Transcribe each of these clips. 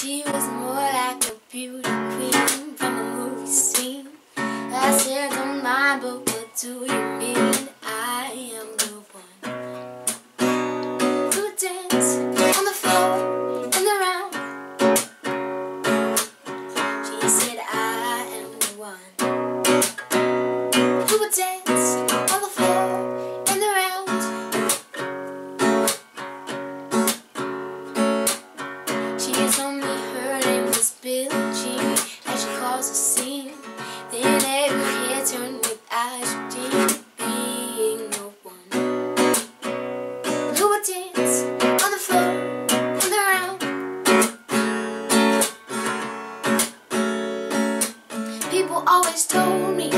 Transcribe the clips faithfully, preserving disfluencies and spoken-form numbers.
She was more like a beauty queen from a movie scene. I said, don't mind, but what do you mean? I am the one who danced on the floor in the round. She said, I am the one who would dance on the floor in the round. She told me her name was Billie Jean, and she caused a scene. Then every hair turned with eyes of Jean, being the one who would dance on the floor in the round. People always told me,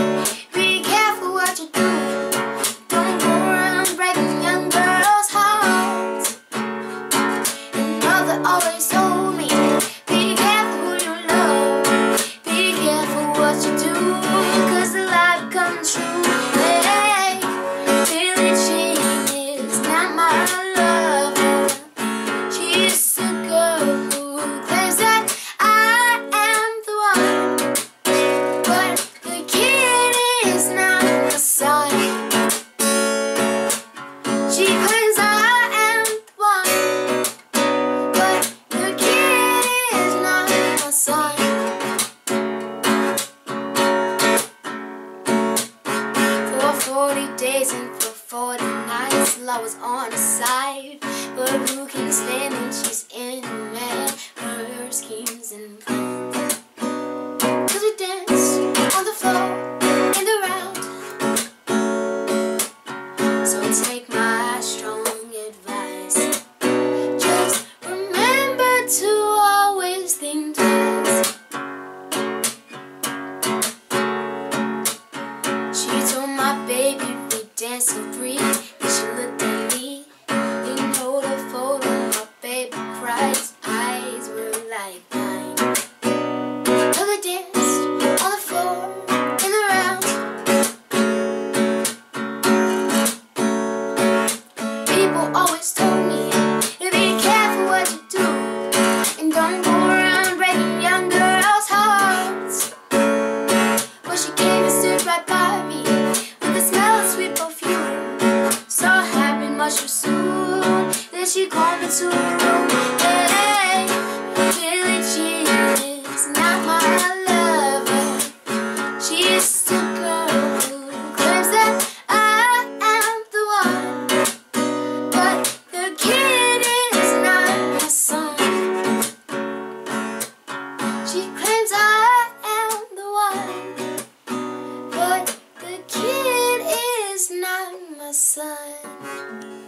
be careful what you do. Don't go around breaking young girls' hearts. And mother always told me, be careful who you love. Be careful what you do, cause the life comes true. Hey, Billie Jean is not my lover. She's a girl who claims that I am the one, but the kid is not my son. She claims I am the one, but the kid is not my son. For forty days and for forty nights, love was on her side. But who can stand when she's in her head, her schemes and plans? Cause we danced on the floor in the round. So take my strong advice, just remember to always think twice. She told my baby we dance for free, and she looked at me and hold her photo. My baby cried, his eyes were like mine. So they danced on the floor in the round. People always told me, be careful what you do, and don't go around breaking young girls' hearts. But she came and stood right by me with the smell of sweet perfume. So happy, much too soon. Then she called me to her room. Hey, Billie Jean is not my lover. She's a girl who claims that I am the one, but the kid is not my son. She claims I am the one, but the kid is not my son.